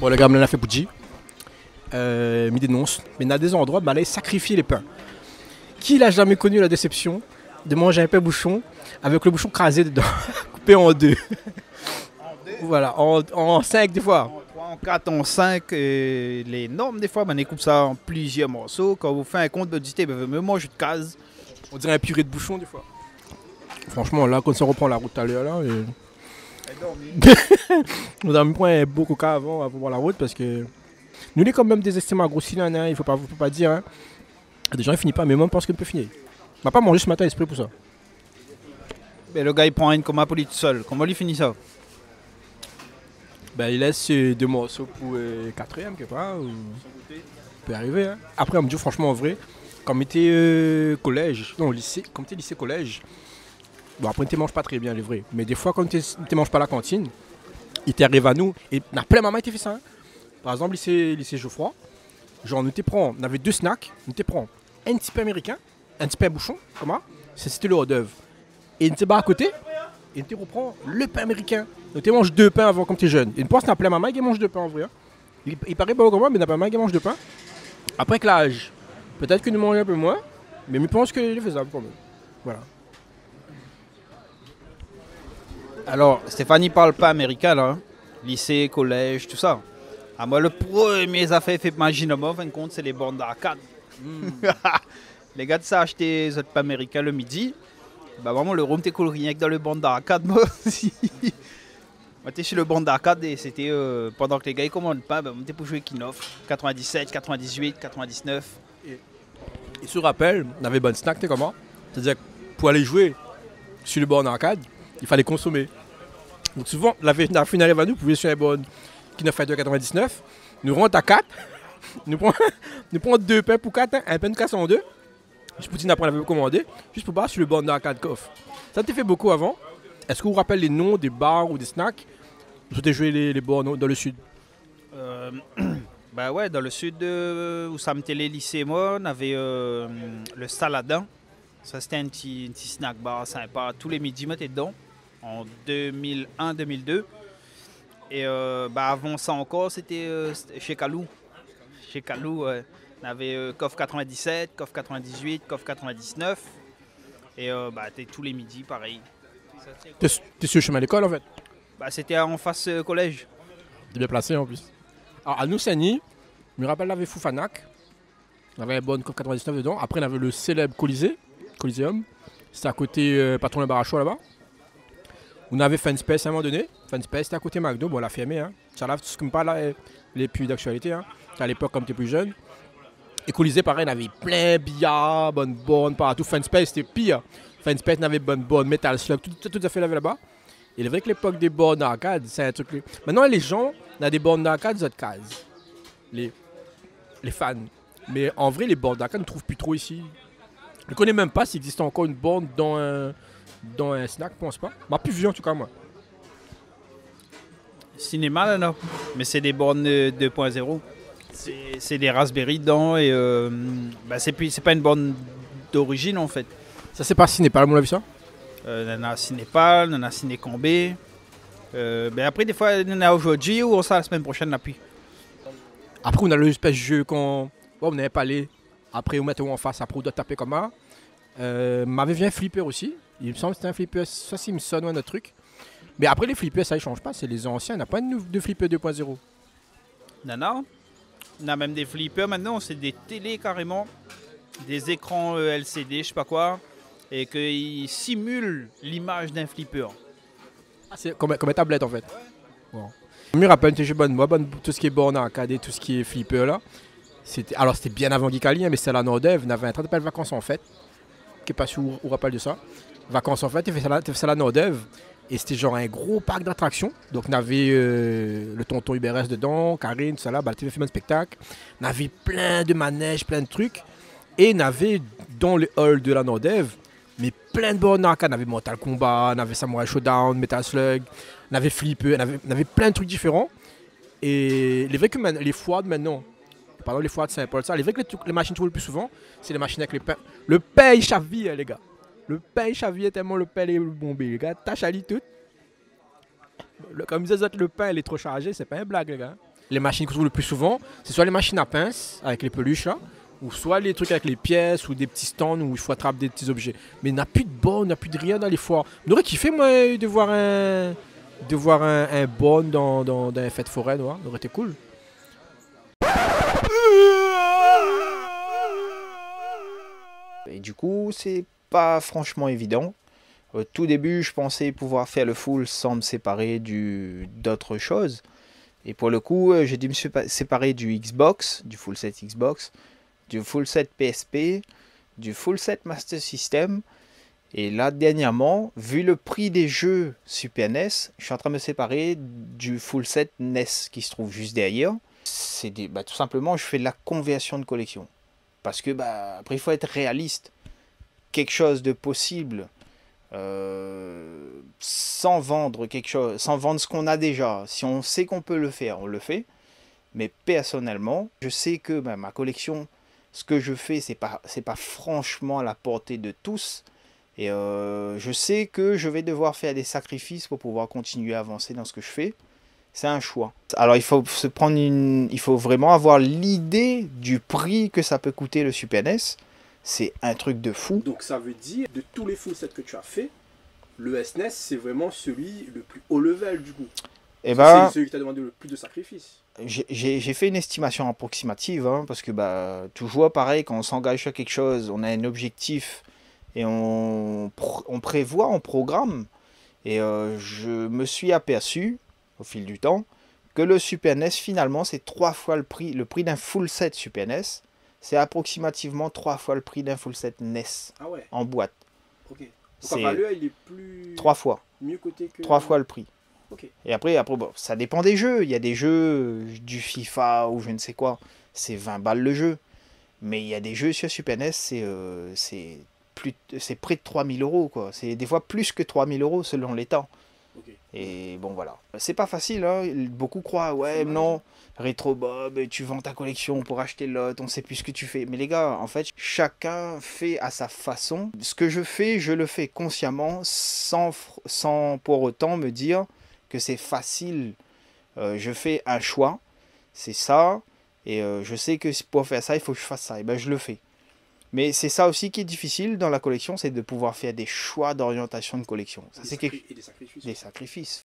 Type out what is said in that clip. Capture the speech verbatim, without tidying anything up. Bon, le gamelin a fait Pouji. Euh, m'y dénonce, mais n'a des endroits, bah, allait sacrifier les pains. Qui n'a jamais connu la déception de manger un pain bouchon avec le bouchon crasé dedans, coupé en deux? En deux. Voilà, en, en cinq des fois. En trois, en quatre, en cinq, et les normes des fois, ben, on coupe ça en plusieurs morceaux. Quand vous faites un compte d'audité, ben, même moi je te case. On dirait un purée de bouchon des fois. Franchement, là, quand on reprend la route tout à l'heure, là, et... on a mis un beau coca avant, avant voir la route parce que. Nous, on est quand même des estimants à gros cylindres, hein, il ne faut pas, faut pas dire. Hein. Des gens ne finissent pas, mais moi, je pense qu'ils peuvent finir. On va pas manger ce matin, esprit pour ça. Mais le gars, il prend une comme Apolli tout seul. Comment il finit ça? Ben, il laisse deux morceaux pour euh, quatrième, quelque part. Ou... Ça peut arriver. Hein. Après, on me dit, franchement, en vrai, quand on était euh, collège, non, lycée, quand on était lycée-collège, bon, après, on ne te mange pas très bien, les vrais. Mais des fois, quand on ne te mange pas à la cantine, il t'arrive à nous. Et on a plein de mamans qui fait ça. Hein. Par exemple, lycée, lycée Geoffroy, genre, on te prend, on avait deux snacks, on te prend un petit pain américain, un petit pain bouchon, comment c'était le hors-d'œuvre. Et on te bat à côté, et on te reprend le pain américain. On te mange deux pains avant, comme tu es jeune. Et une fois, on a appelé maman qui mange deux pains en vrai. Hein. Il, il paraît pas comme moi, mais on a pas maman qui mange deux pains. Après que l'âge, peut-être que nous mangeons un peu moins, mais je pense que c'est faisable quand même. Voilà. Alors, Stéphanie parle pas américain là, hein. Lycée, collège, tout ça. Ah, moi, le premier affaire fait par Ginoma, en compte, c'est les bornes d'arcade. Mm. Les gars, ça acheté les autres pains américains le midi. Bah, vraiment, le rhum, t'es cool rien que dans le bornes d'arcade. Moi, aussi. Moi, t'es chez le bornes d'arcade et c'était euh, pendant que les gars ils commandent pas, bah, t'es pour jouer Kinoff. quatre-vingt-dix-sept, quatre-vingt-dix-huit, quatre-vingt-dix-neuf. Et, et sur rappel, on avait bonne snack, t'es comment? C'est-à-dire que pour aller jouer sur le bornes d'arcade, il fallait consommer. Donc, souvent, la, la finale à nous, pouvait sur les bornes. neuf virgule quatre-vingt-dix-neuf, nous rentre à quatre, nous prenons, nous prenons deux pains pour quatre, hein, un pain de casse en deux, juste pour dire qu'on avait commandé, juste pour passer sur le bord d'arcade coffre. Ça t'es fait beaucoup avant. Est-ce que vous vous rappelez les noms des bars ou des snacks? Vous avez joué les, les bornes dans le sud? euh, Bah ouais, dans le sud, euh, où ça me télé lycée, moi, on avait euh, le Saladin. Ça c'était un petit, un petit snack bar sympa. Tous les midis, on était dedans, en deux mille un deux mille deux. Et euh, bah avant ça encore, c'était euh, chez Kalou. Chez Kalou, euh, on avait euh, Coff quatre-vingt-dix-sept, Coff quatre-vingt-dix-huit, Coff quatre-vingt-dix-neuf. Et euh, bah, t'es tous les midis, pareil. T'es sur le chemin à l'école, en fait? Bah, c'était en face euh, collège. T'es bien placé, en plus. Alors, à Noussani, je me rappelle, on avait Foufanac. On avait un bon Coff quatre-vingt-dix-neuf dedans. Après, on avait le célèbre Colisée, Coliseum. C'était à côté euh, Patron de Baracho, là-bas. On avait Fanspace à un moment donné. Fanspace, c'était à côté McDo. Bon, on l'a fermé. Hein. Ça lave tout ce que me parle là, les plus d'actualité. Hein. À l'époque, comme tu es plus jeune. Et Colisée, pareil, on avait plein de billards, bonnes bornes, partout. Fanspace, c'était pire. Fanspace, on avait bonnes bornes, Metal Slug, tout, tout, tout à fait là-bas. Et c'est vrai que l'époque des bornes d'arcade, c'est un truc. Maintenant, les gens, on a des bornes d'arcade, ils ont cases. Les, les fans. Mais en vrai, les bornes d'arcade, on ne trouve plus trop ici. Je ne connais même pas s'il existe encore une borne dans un. Dans un snack, je pense pas. M'a plus vu en tout cas, moi. Cinéma, là, non. Mais c'est des bornes deux point zéro. C'est des raspberries dedans et euh, bah, c'est pas une borne d'origine en fait. Ça, c'est pas Cinépal, on l'a vu ça? euh, On a Cinépal, on a Cinécambé. Euh, ben après, des fois, on a aujourd'hui ou on sera la semaine prochaine, l'appui. Après, on a l'espèce de jeu qu'on. Ouais, on n'avait pas allé. Après, on mettait en face, après, on doit taper comme ça. Euh, M'avait bien flipper aussi. Il me semble que c'était un flipper, ça c'est Simpson ou un autre truc. Mais après les flippers, ça ne change pas, c'est les anciens, on n'a pas de, de flipper deux point zéro. Non, non. On a même des flippers maintenant, c'est des télés carrément, des écrans L C D, je sais pas quoi, et qu'ils simulent l'image d'un flipper. Ah, c'est comme, comme une tablette en fait. Ouais. Bon. Je me rappelle, je bonne, moi, bonne, tout ce qui est borne arcade, tout ce qui est flipper là. Alors c'était bien avant Geekali, mais c'était à la Nordev, on avait un train de vacances en fait. Qui est pas sûr, on rappelle de ça. Vacances en fait, tu fais ça à la Nordev et c'était genre un gros parc d'attractions. Donc on avait euh, le tonton U B R S dedans, Karine, tout ça là, bah, tu fait un spectacle. On avait plein de manèges, plein de trucs et on avait dans le hall de la Nordev, mais plein de bornes d'arcade. On avait Mortal Kombat, on avait Samurai Showdown, Metal Slug, on avait Flipper, on avait, on avait plein de trucs différents. Et les vrais que les foires de maintenant, pardon les foires de Saint-Paul, ça, les vrais que les, les machines trouvent le plus souvent, c'est les machines avec les pains. Le pain il chaville les gars. Le pain chavillait tellement le pain est bombé, les gars. T'as chali tout. Le, comme disait le pain, il est trop chargé. C'est pas une blague, les gars. les machines qu'on trouve le plus souvent, c'est soit les machines à pince avec les peluches là, ou soit les trucs avec les pièces ou des petits stands où il faut attraper des petits objets. Mais il n'y a plus de bon, il n'y a plus de rien dans les foires. On aurait kiffé moi de voir un, de voir un, un bon dans, dans, dans les fêtes foraines, ouais. Ça aurait été cool. Et du coup, c'est pas franchement évident. Au tout début, je pensais pouvoir faire le full sans me séparer du d'autres choses. Et pour le coup, j'ai dû me séparer du Xbox, du full set Xbox, du full set P S P, du full set Master System. Et là, dernièrement, vu le prix des jeux Super N E S, je suis en train de me séparer du full set N E S qui se trouve juste derrière. C'est des, bah, tout simplement, je fais de la conversion de collection. Parce que, bah, après, il faut être réaliste. Quelque chose de possible euh, sans vendre quelque chose, sans vendre ce qu'on a déjà. Si on sait qu'on peut le faire, on le fait. Mais personnellement, je sais que bah, ma collection, ce que je fais, c'est pas, c'est pas franchement à la portée de tous. Et euh, je sais que je vais devoir faire des sacrifices pour pouvoir continuer à avancer dans ce que je fais. C'est un choix. Alors il faut se prendre une, il faut vraiment avoir l'idée du prix que ça peut coûter le Super N E S. C'est un truc de fou. Donc ça veut dire de tous les full sets que tu as fait, le S N E S c'est vraiment celui le plus haut level du coup. Et bah, c'est celui qui t'a demandé le plus de sacrifices. J'ai fait une estimation approximative hein, parce que bah toujours pareil quand on s'engage sur quelque chose, on a un objectif et on, on prévoit, on programme. Et euh, je me suis aperçu au fil du temps, que le Super N E S, finalement, c'est trois fois le prix, le prix d'un full set Super N E S, c'est approximativement trois fois le prix d'un full set N E S ah ouais. En boîte. Ok. Donc, à l'heure, il est plus... Trois fois. Mieux coté que... Trois fois le prix. Ok. Et après, après bon, ça dépend des jeux. Il y a des jeux du FIFA ou je ne sais quoi, c'est vingt balles le jeu. Mais il y a des jeux sur Super N E S, c'est euh, près de trois mille euros, quoi. C'est des fois plus que trois mille euros selon les temps. Okay. Et bon voilà, c'est pas facile, hein. Beaucoup croient, ouais non, Retro Bob, tu vends ta collection pour acheter l'autre, on sait plus ce que tu fais. Mais les gars, en fait, chacun fait à sa façon. Ce que je fais, je le fais consciemment, sans, sans pour autant me dire que c'est facile. Euh, je fais un choix, c'est ça, et euh, je sais que pour faire ça, il faut que je fasse ça, et ben je le fais. Mais c'est ça aussi qui est difficile dans la collection, c'est de pouvoir faire des choix d'orientation de collection. Ça, c'est quelque... Et des sacrifices. Des sacrifices.